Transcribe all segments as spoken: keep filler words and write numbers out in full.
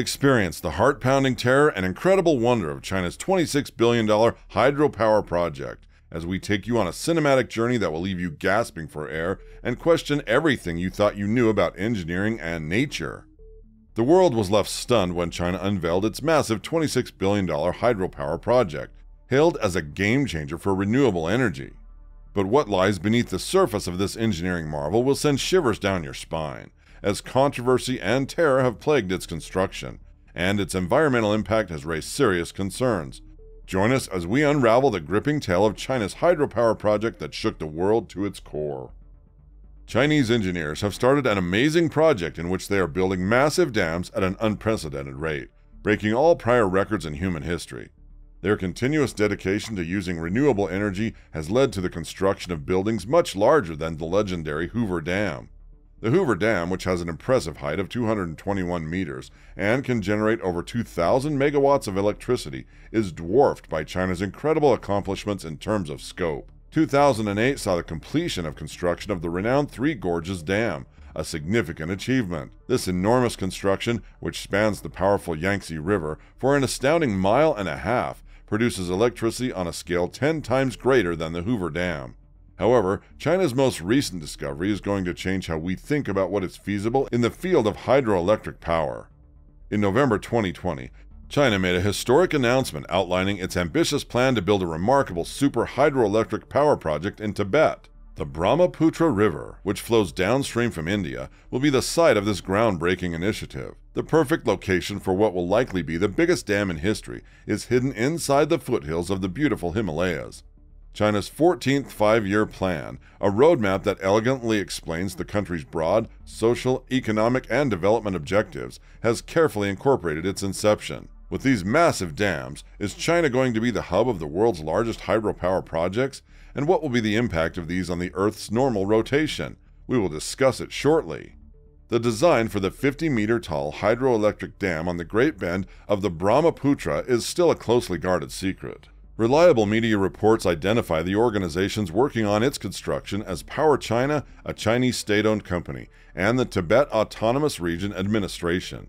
experienced the heart-pounding terror and incredible wonder of China's twenty-six billion dollar hydropower project, as we take you on a cinematic journey that will leave you gasping for air and question everything you thought you knew about engineering and nature. The world was left stunned when China unveiled its massive twenty-six billion dollar hydropower project, hailed as a game-changer for renewable energy. But what lies beneath the surface of this engineering marvel will send shivers down your spine, as controversy and terror have plagued its construction, and its environmental impact has raised serious concerns. Join us as we unravel the gripping tale of China's hydropower project that shook the world to its core. Chinese engineers have started an amazing project in which they are building massive dams at an unprecedented rate, breaking all prior records in human history. Their continuous dedication to using renewable energy has led to the construction of buildings much larger than the legendary Hoover Dam. The Hoover Dam, which has an impressive height of two hundred twenty-one meters and can generate over two thousand megawatts of electricity, is dwarfed by China's incredible accomplishments in terms of scope. two thousand eight saw the completion of construction of the renowned Three Gorges Dam, a significant achievement. This enormous construction, which spans the powerful Yangtze River for an astounding mile and a half, produces electricity on a scale ten times greater than the Hoover Dam. However, China's most recent discovery is going to change how we think about what is feasible in the field of hydroelectric power. In November twenty twenty, China made a historic announcement outlining its ambitious plan to build a remarkable super hydroelectric power project in Tibet. The Brahmaputra River, which flows downstream from India, will be the site of this groundbreaking initiative. The perfect location for what will likely be the biggest dam in history is hidden inside the foothills of the beautiful Himalayas. China's fourteenth five-year plan, a roadmap that elegantly explains the country's broad social, economic, and development objectives, has carefully incorporated its inception. With these massive dams, is China going to be the hub of the world's largest hydropower projects? And what will be the impact of these on the Earth's normal rotation? We will discuss it shortly. The design for the fifty-meter-tall hydroelectric dam on the Great Bend of the Brahmaputra is still a closely guarded secret. Reliable media reports identify the organizations working on its construction as Power China, a Chinese state-owned company, and the Tibet Autonomous Region Administration.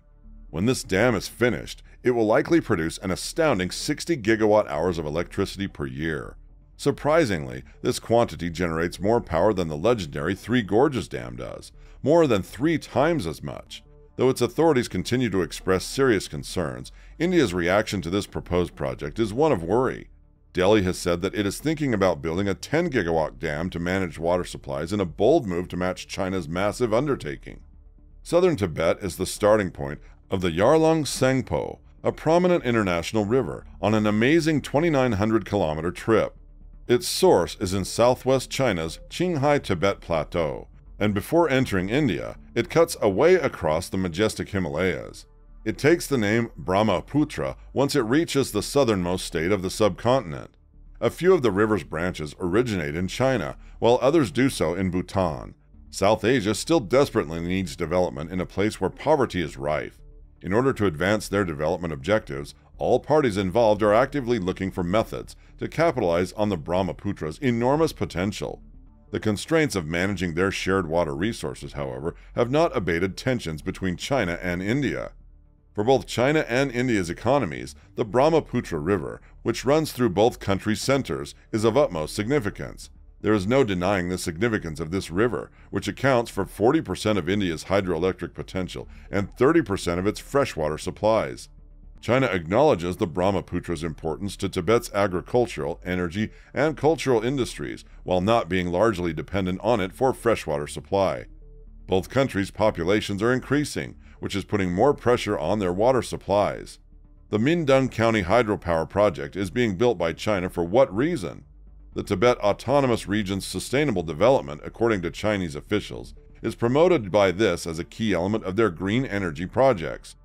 When this dam is finished, it will likely produce an astounding sixty gigawatt hours of electricity per year. Surprisingly, this quantity generates more power than the legendary Three Gorges Dam does, more than three times as much. Though its authorities continue to express serious concerns, India's reaction to this proposed project is one of worry. Delhi has said that it is thinking about building a ten gigawatt dam to manage water supplies in a bold move to match China's massive undertaking. Southern Tibet is the starting point of the Yarlung Tsangpo, a prominent international river, on an amazing twenty-nine hundred kilometer trip. Its source is in southwest China's Qinghai-Tibet Plateau, and before entering India, it cuts away across the majestic Himalayas. It takes the name Brahmaputra once it reaches the southernmost state of the subcontinent. A few of the river's branches originate in China, while others do so in Bhutan. South Asia still desperately needs development in a place where poverty is rife. In order to advance their development objectives, all parties involved are actively looking for methods to capitalize on the Brahmaputra's enormous potential. The constraints of managing their shared water resources, however, have not abated tensions between China and India. For both China and India's economies, the Brahmaputra River, which runs through both countries' centers, is of utmost significance. There is no denying the significance of this river, which accounts for forty percent of India's hydroelectric potential and thirty percent of its freshwater supplies. China acknowledges the Brahmaputra's importance to Tibet's agricultural, energy, and cultural industries, while not being largely dependent on it for freshwater supply. Both countries' populations are increasing, which is putting more pressure on their water supplies. The Mindung County hydropower project is being built by China for what reason? The Tibet Autonomous Region's sustainable development, according to Chinese officials, is promoted by this as a key element of their green energy projects.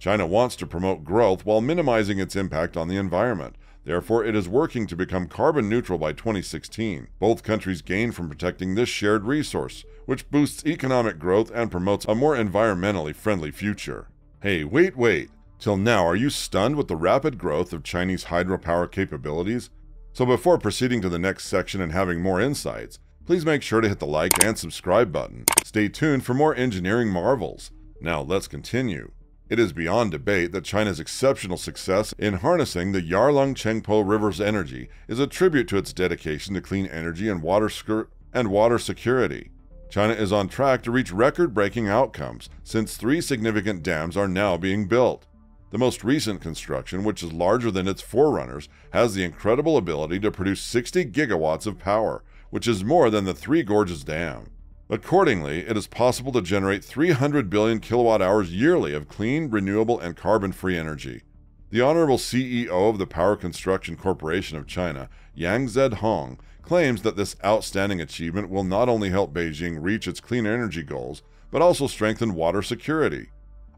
China wants to promote growth while minimizing its impact on the environment. Therefore, it is working to become carbon neutral by twenty sixteen. Both countries gain from protecting this shared resource, which boosts economic growth and promotes a more environmentally friendly future. Hey, wait, wait! Till now, are you stunned with the rapid growth of Chinese hydropower capabilities? So before proceeding to the next section and having more insights, please make sure to hit the like and subscribe button. Stay tuned for more engineering marvels. Now let's continue. It is beyond debate that China's exceptional success in harnessing the Yarlung Tsangpo River's energy is a tribute to its dedication to clean energy and water, sc- and water security. China is on track to reach record-breaking outcomes since three significant dams are now being built. The most recent construction, which is larger than its forerunners, has the incredible ability to produce sixty gigawatts of power, which is more than the Three Gorges Dam. Accordingly, it is possible to generate three hundred billion kilowatt hours yearly of clean, renewable, and carbon-free energy. The Honorable C E O of the Power Construction Corporation of China, Yang Zedong, claims that this outstanding achievement will not only help Beijing reach its clean energy goals, but also strengthen water security.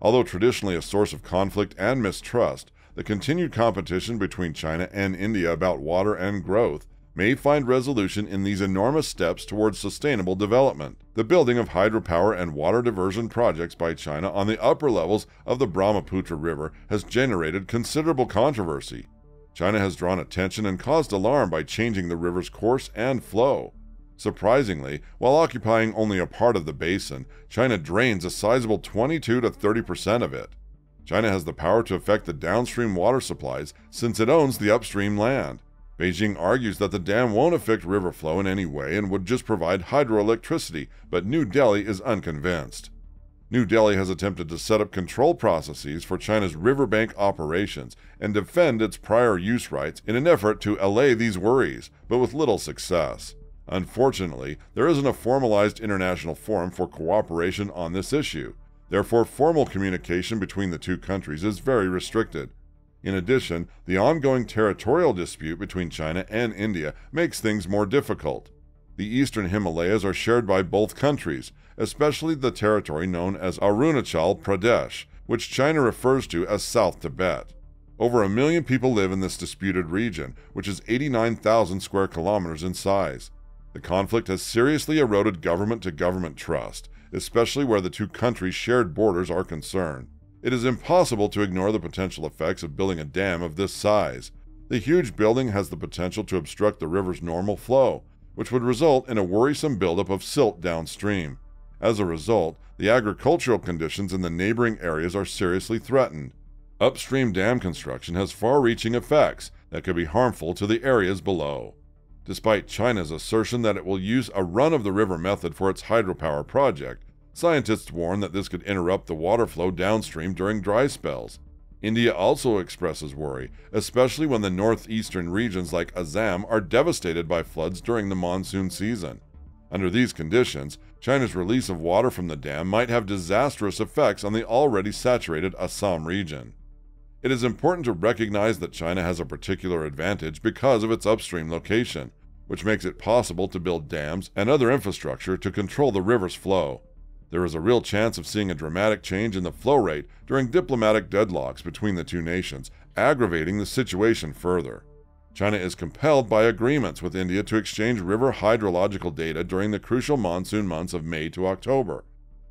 Although traditionally a source of conflict and mistrust, the continued competition between China and India about water and growth may find resolution in these enormous steps towards sustainable development. The building of hydropower and water diversion projects by China on the upper levels of the Brahmaputra River has generated considerable controversy. China has drawn attention and caused alarm by changing the river's course and flow. Surprisingly, while occupying only a part of the basin, China drains a sizable twenty-two to thirty percent of it. China has the power to affect the downstream water supplies since it owns the upstream land. Beijing argues that the dam won't affect river flow in any way and would just provide hydroelectricity, but New Delhi is unconvinced. New Delhi has attempted to set up control processes for China's riverbank operations and defend its prior use rights in an effort to allay these worries, but with little success. Unfortunately, there isn't a formalized international forum for cooperation on this issue. Therefore, formal communication between the two countries is very restricted. In addition, the ongoing territorial dispute between China and India makes things more difficult. The Eastern Himalayas are shared by both countries, especially the territory known as Arunachal Pradesh, which China refers to as South Tibet. Over a million people live in this disputed region, which is eighty-nine thousand square kilometers in size. The conflict has seriously eroded government-to-government trust, especially where the two countries' shared borders are concerned. It is impossible to ignore the potential effects of building a dam of this size. The huge building has the potential to obstruct the river's normal flow, which would result in a worrisome buildup of silt downstream. As a result, the agricultural conditions in the neighboring areas are seriously threatened. Upstream dam construction has far-reaching effects that could be harmful to the areas below. Despite China's assertion that it will use a run-of-the-river method for its hydropower project, scientists warn that this could interrupt the water flow downstream during dry spells. India also expresses worry, especially when the northeastern regions like Assam are devastated by floods during the monsoon season. Under these conditions, China's release of water from the dam might have disastrous effects on the already saturated Assam region. It is important to recognize that China has a particular advantage because of its upstream location, which makes it possible to build dams and other infrastructure to control the river's flow. There is a real chance of seeing a dramatic change in the flow rate during diplomatic deadlocks between the two nations, aggravating the situation further. China is compelled by agreements with India to exchange river hydrological data during the crucial monsoon months of May to October.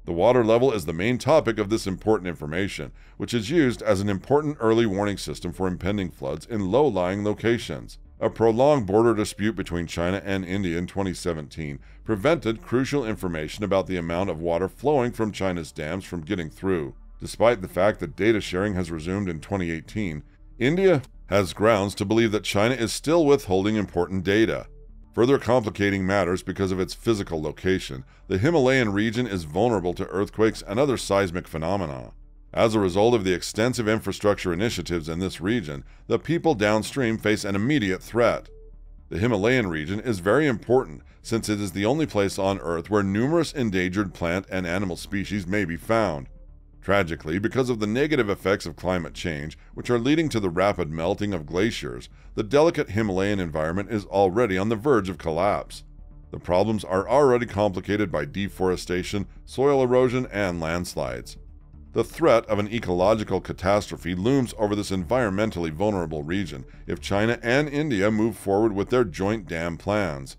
The water level is the main topic of this important information, which is used as an important early warning system for impending floods in low-lying locations. A prolonged border dispute between China and India in twenty seventeen prevented crucial information about the amount of water flowing from China's dams from getting through. Despite the fact that data sharing has resumed in twenty eighteen, India has grounds to believe that China is still withholding important data. Further complicating matters because of its physical location, the Himalayan region is vulnerable to earthquakes and other seismic phenomena. As a result of the extensive infrastructure initiatives in this region, the people downstream face an immediate threat. The Himalayan region is very important since it is the only place on Earth where numerous endangered plant and animal species may be found. Tragically, because of the negative effects of climate change, which are leading to the rapid melting of glaciers, the delicate Himalayan environment is already on the verge of collapse. The problems are already complicated by deforestation, soil erosion, and landslides. The threat of an ecological catastrophe looms over this environmentally vulnerable region if China and India move forward with their joint dam plans.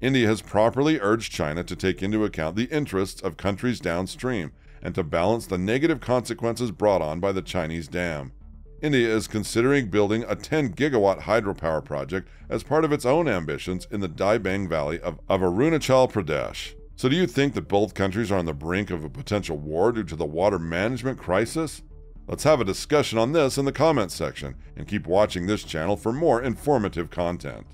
India has properly urged China to take into account the interests of countries downstream and to balance the negative consequences brought on by the Chinese dam. India is considering building a ten gigawatt hydropower project as part of its own ambitions in the Dibang Valley of, of Arunachal Pradesh. So do you think that both countries are on the brink of a potential war due to the water management crisis? Let's have a discussion on this in the comments section, and keep watching this channel for more informative content.